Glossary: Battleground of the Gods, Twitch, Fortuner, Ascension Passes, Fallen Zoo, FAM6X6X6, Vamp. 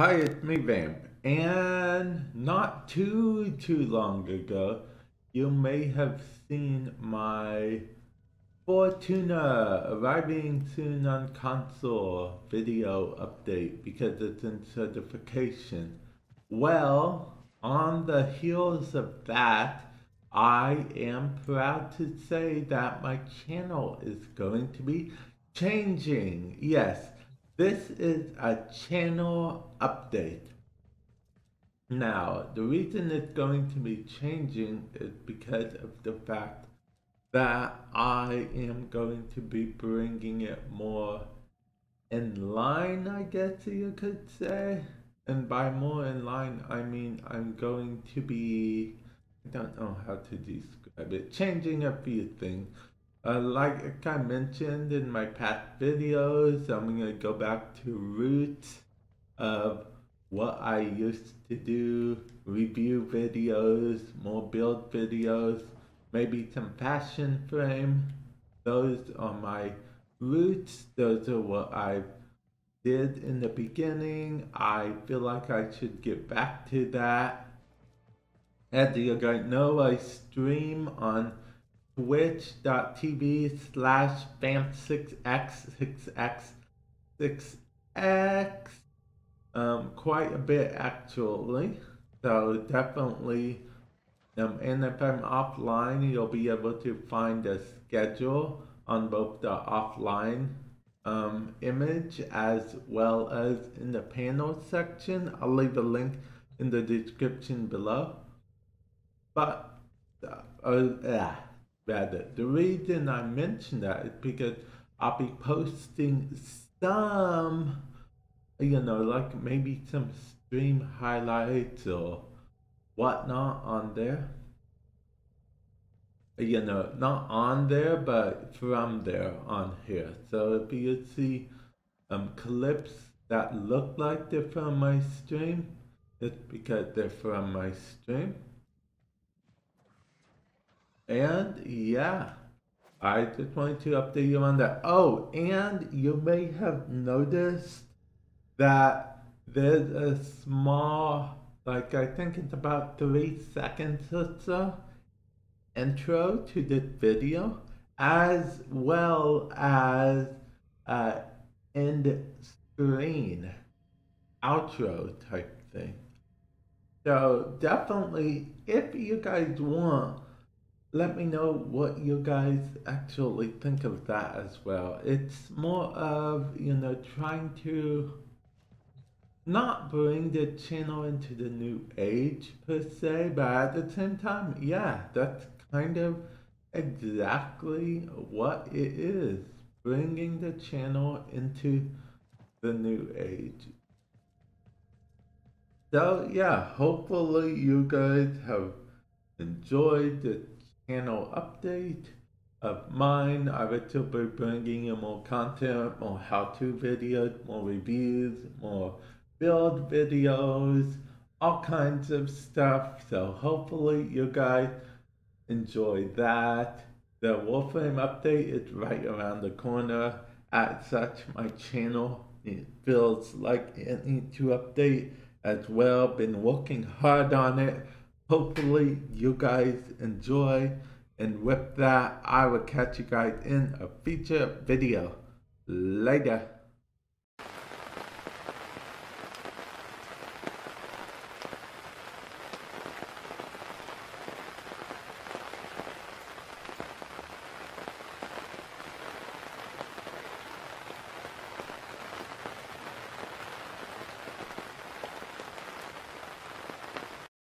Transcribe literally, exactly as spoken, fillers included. Hi, it's me, Vamp, and not too, too long ago, you may have seen my Fortuner arriving soon on console video update because it's in certification. Well, on the heels of that, I am proud to say that my channel is going to be changing. Yes. This is a channel update. Now, the reason it's going to be changing is because of the fact that I am going to be bringing it more in line, I guess you could say. And by more in line, I mean I'm going to be, I don't know how to describe it, changing a few things. Uh, like I mentioned in my past videos, I'm going to go back to roots of what I used to do, review videos, more build videos, maybe some fashion frame. Those are my roots. Those are what I did in the beginning. I feel like I should get back to that. As you guys know, I stream on Twitch dot T V slash F A M six X six X six X um, quite a bit actually, so definitely, um, and if I'm offline, you'll be able to find a schedule on both the offline um, image as well as in the panel section. I'll leave a link in the description below, but uh, uh, rather, the reason I mention that is because I'll be posting some, you know, like maybe some stream highlights or whatnot on there. You know, not on there, but from there on here. So if you see um, clips that look like they're from my stream, it's because they're from my stream. And yeah, I just wanted to update you on that. Oh, and you may have noticed that there's a small, like I think it's about three seconds or so, intro to this video, as well as uh, end screen, outro type thing. So definitely, if you guys want, let me know what you guys actually think of that as well. It's more of, you know, trying to not bring the channel into the new age per se, but at the same time, yeah, that's kind of exactly what it is. Bringing the channel into the new age. So yeah, hopefully you guys have enjoyed the channel update of mine. I will still be bringing you more content, more how-to videos, more reviews, more build videos, all kinds of stuff. So hopefully you guys enjoy that. The Warframe update is right around the corner. As such, my channel, it feels like it needs to update as well. Been working hard on it. Hopefully you guys enjoy, and with that, I will catch you guys in a future video. Later.